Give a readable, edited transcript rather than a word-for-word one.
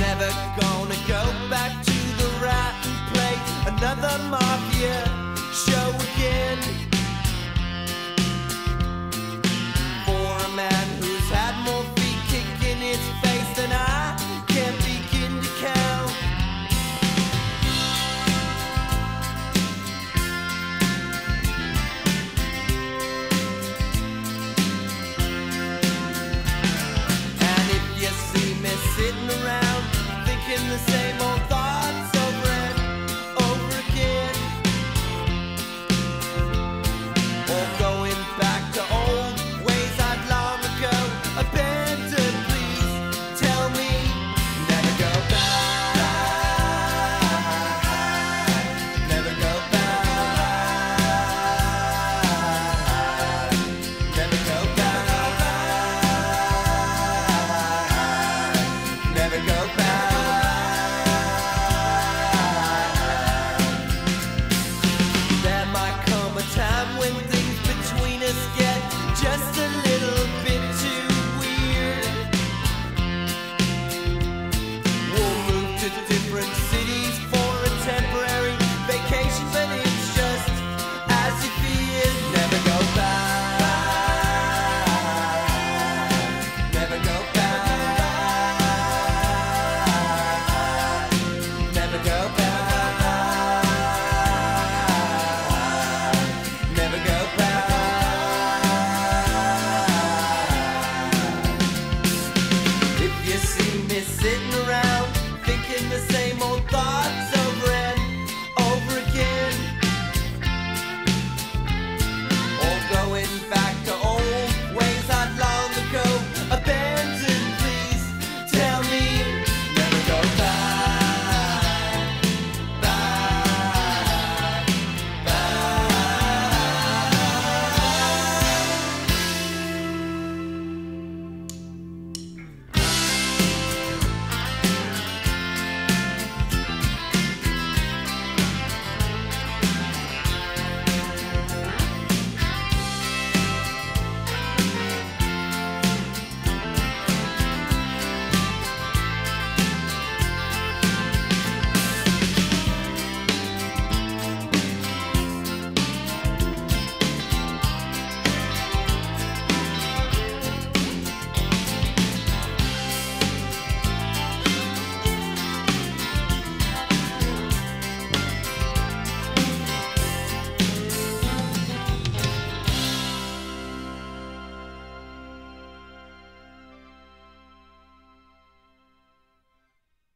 Never gonna go back to the rat and play another mafia show again. For a man who's had more feet kicked in his face than I can begin to count. And if you see me sitting around thinking the same old thoughts over and over again, or going back to old ways I'd long ago abandoned, please tell me. Never go back, never go back, never go back, never go back. Different cities for a temporary vacation, but